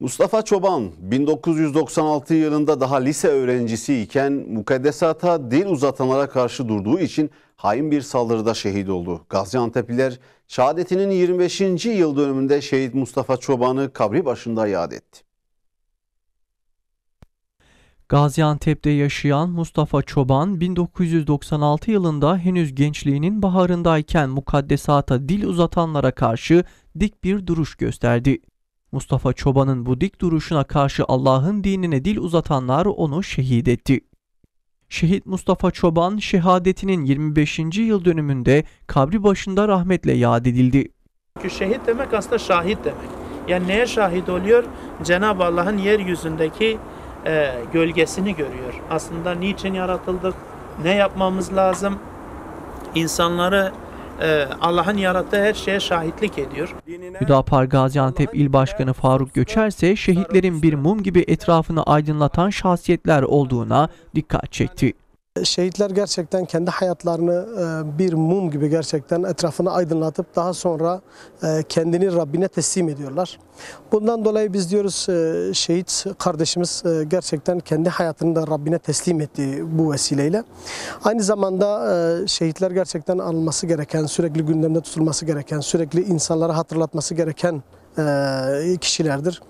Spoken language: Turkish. Mustafa Çoban 1996 yılında daha lise öğrencisiyken mukaddesata dil uzatanlara karşı durduğu için hain bir saldırıda şehit oldu. Gaziantep'liler şehadetinin 25. yıl dönümünde şehit Mustafa Çoban'ı kabri başında yad etti. Gaziantep'te yaşayan Mustafa Çoban 1996 yılında henüz gençliğinin baharındayken mukaddesata dil uzatanlara karşı dik bir duruş gösterdi. Mustafa Çoban'ın bu dik duruşuna karşı Allah'ın dinine dil uzatanlar onu şehit etti. Şehit Mustafa Çoban şehadetinin 25. yıl dönümünde kabri başında rahmetle yad edildi. Çünkü şehit demek aslında şahit demek. Yani neye şahit oluyor? Cenab-ı Allah'ın yeryüzündeki gölgesini görüyor. Aslında niçin yaratıldık? Ne yapmamız lazım? İnsanları Allah'ın yarattığı her şeye şahitlik ediyor. Müdafaa Gaziantep İl Başkanı Faruk Göçer ise şehitlerin bir mum gibi etrafını aydınlatan şahsiyetler olduğuna dikkat çekti. Şehitler gerçekten kendi hayatlarını bir mum gibi gerçekten etrafını aydınlatıp daha sonra kendini Rabbine teslim ediyorlar. Bundan dolayı biz diyoruz şehit kardeşimiz gerçekten kendi hayatını da Rabbine teslim ettiği bu vesileyle. Aynı zamanda şehitler gerçekten anılması gereken, sürekli gündemde tutulması gereken, sürekli insanlara hatırlatması gereken kişilerdir.